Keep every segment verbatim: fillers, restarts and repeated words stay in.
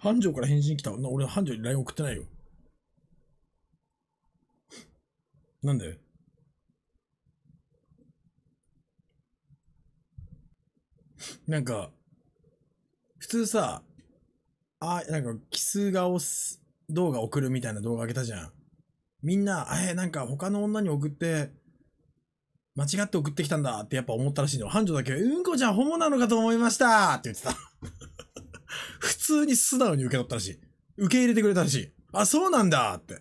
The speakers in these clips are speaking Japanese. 繁盛から返信来た。俺繁盛に ライン 送ってないよ。なんでなんか、普通さ、あ、なんか、キス顔動画送るみたいな動画あげたじゃん。みんな、え、なんか他の女に送って、間違って送ってきたんだってやっぱ思ったらしいの。繁盛だけ、うんこちゃんホモなのかと思いましたって言ってた。普通に素直に受け取ったらしい。受け入れてくれたらしい。あ、そうなんだって。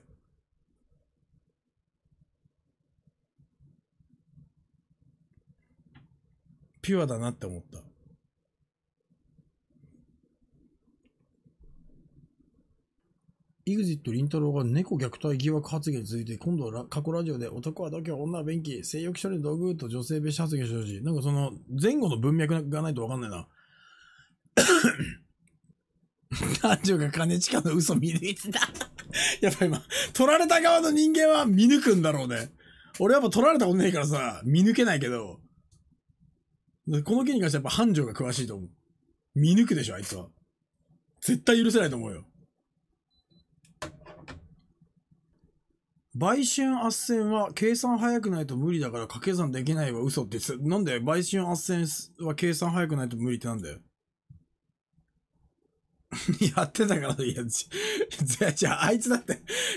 ピュアだなって思った。イグジット りんたろーが猫虐待疑惑発言続いて、今度は過去ラジオで男は度胸、女は便器、性欲処理の道具と女性蔑視発言してほしい。なんかその前後の文脈がないと分かんないな。男女が兼近の嘘見抜いてた。やっぱ今、取られた側の人間は見抜くんだろうね。俺やっぱ取られたことねえからさ、見抜けないけど、この件に関してはやっぱ繁盛が詳しいと思う。見抜くでしょ、あいつは。絶対許せないと思うよ。売春斡旋は計算早くないと無理だから掛け算できないは嘘って言ってた。なんで売春斡旋は計算早くないと無理ってなんだよ。やってたから、いや、じゃあ、あいつだって、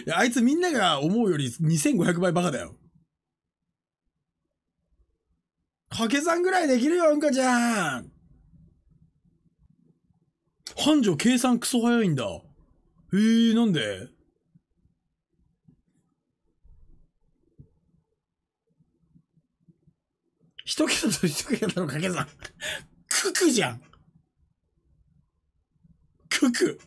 いや、あいつみんなが思うよりにせんごひゃくばいバカだよ。掛け算ぐらいできるよ、うんこちゃん。繁盛計算クソ早いんだ。へえ、なんで一桁と一桁の掛け算。ククじゃん。クク。